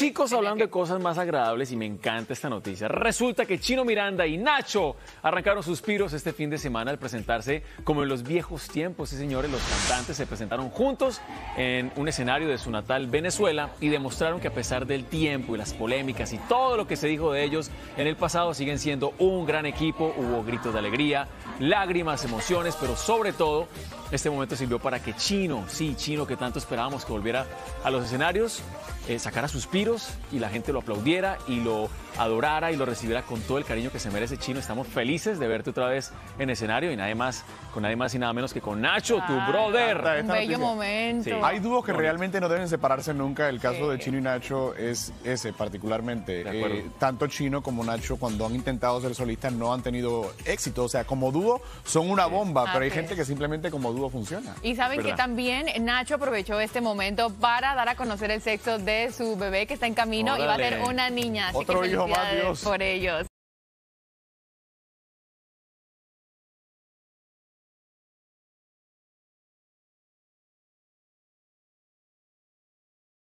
Chicos, hablando de cosas más agradables, y me encanta esta noticia, resulta que Chyno Miranda y Nacho arrancaron sus piros este fin de semana al presentarse como en los viejos tiempos. Sí, señores, los cantantes se presentaron juntos en un escenario de su natal Venezuela y demostraron que a pesar del tiempo y las polémicas y todo lo que se dijo de ellos en el pasado, siguen siendo un gran equipo. Hubo gritos de alegría, lágrimas, emociones, pero sobre todo, este momento sirvió para que Chyno, sí, Chyno, que tanto esperábamos que volviera a los escenarios, sacara sus piros y la gente lo aplaudiera y lo adorara y lo recibiera con todo el cariño que se merece. Chyno, estamos felices de verte otra vez en escenario y con nadie más y nada menos que con Nacho, tu brother. Un bello momento. Sí. Hay dúos que realmente no deben separarse nunca. El caso de Chyno y Nacho es ese particularmente. Tanto Chyno como Nacho, cuando han intentado ser solistas, no han tenido éxito. O sea, como dúo son una bomba, pero hay gente que simplemente como dúo funciona. Y saben que también Nacho aprovechó este momento para dar a conocer el sexo de su bebé que está en camino y va a ser una niña. Así que felicidades por ellos.